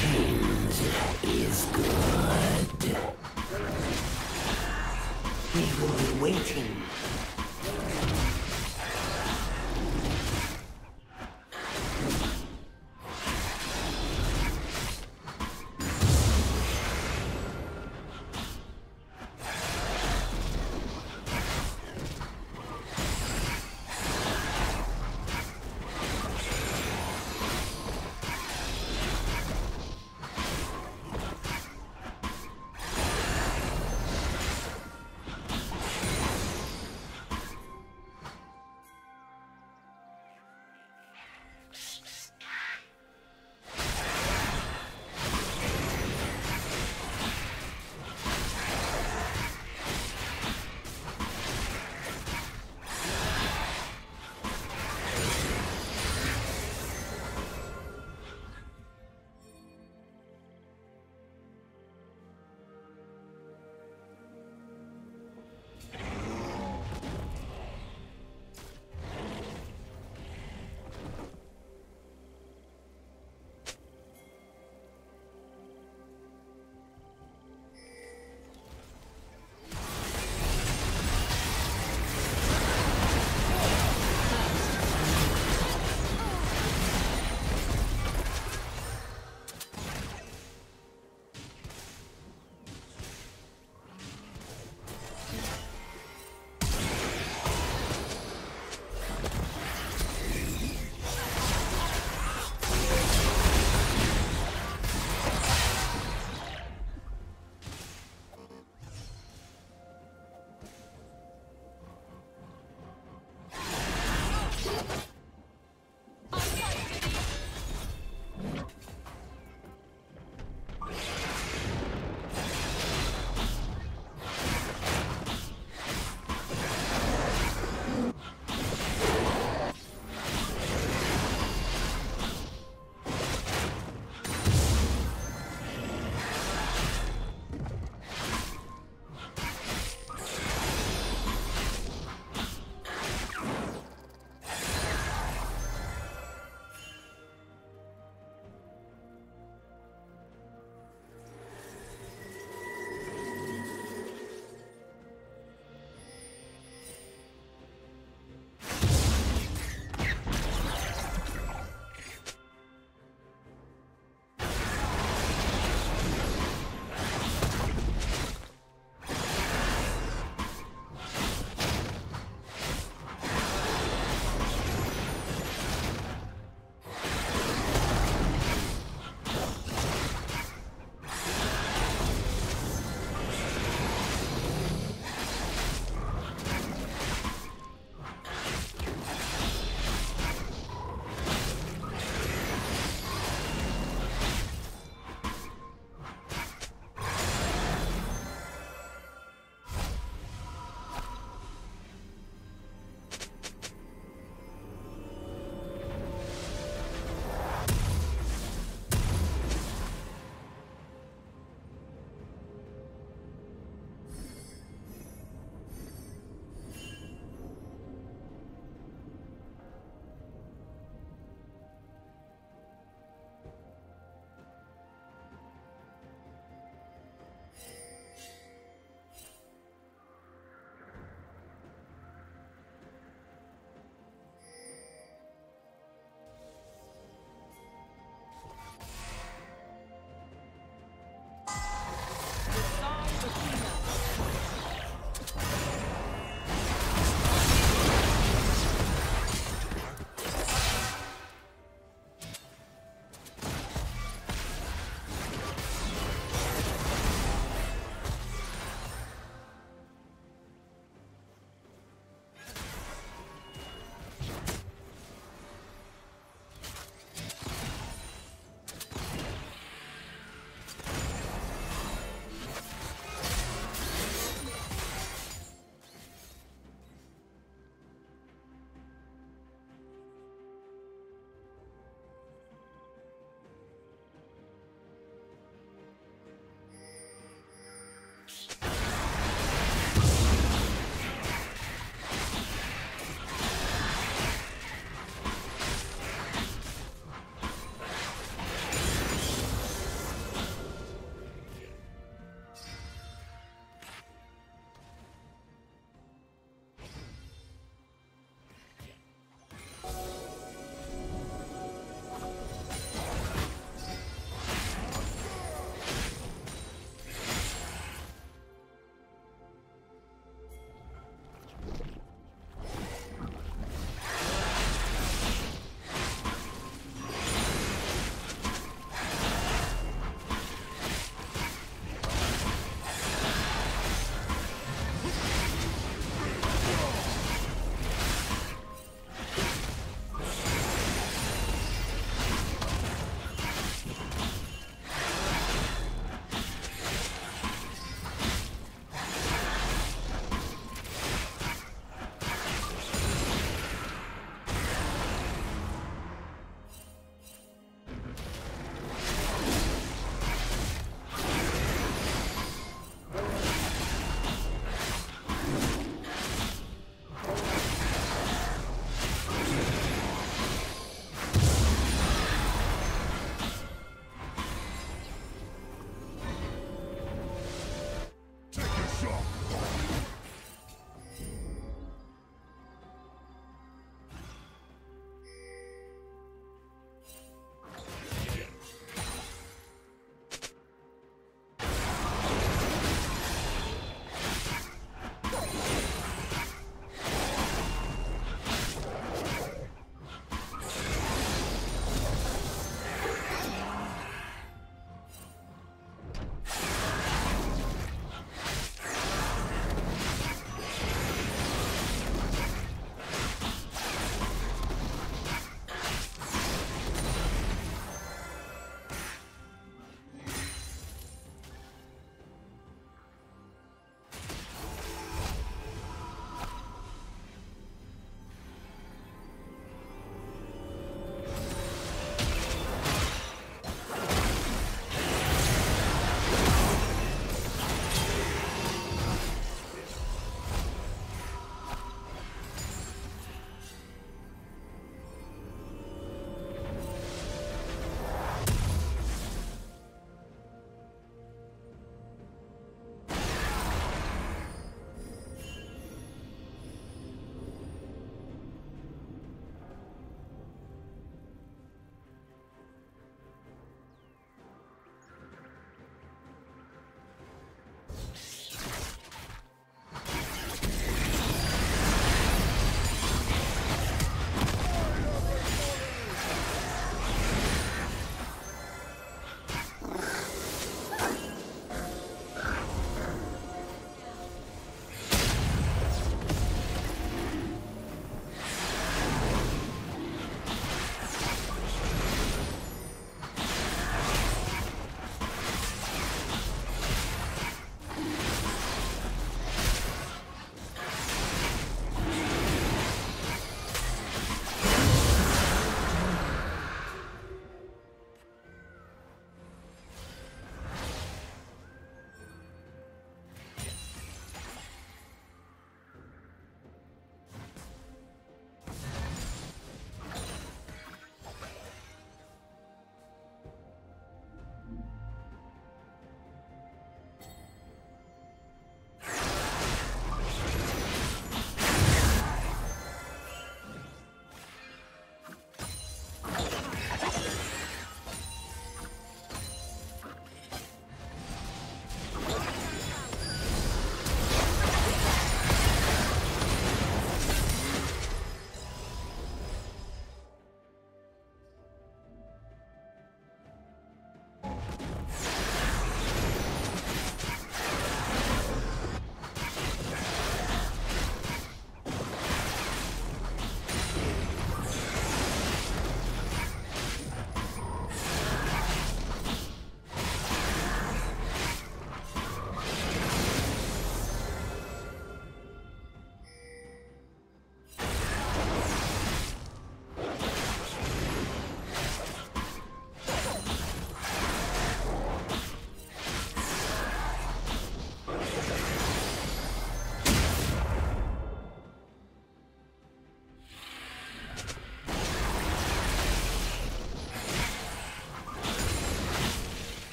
change is good. We will be waiting.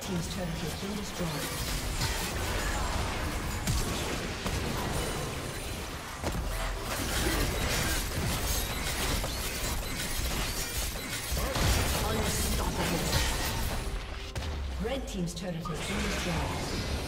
Team's turret has been destroyed. Unstoppable. Red Team's turret has been destroyed.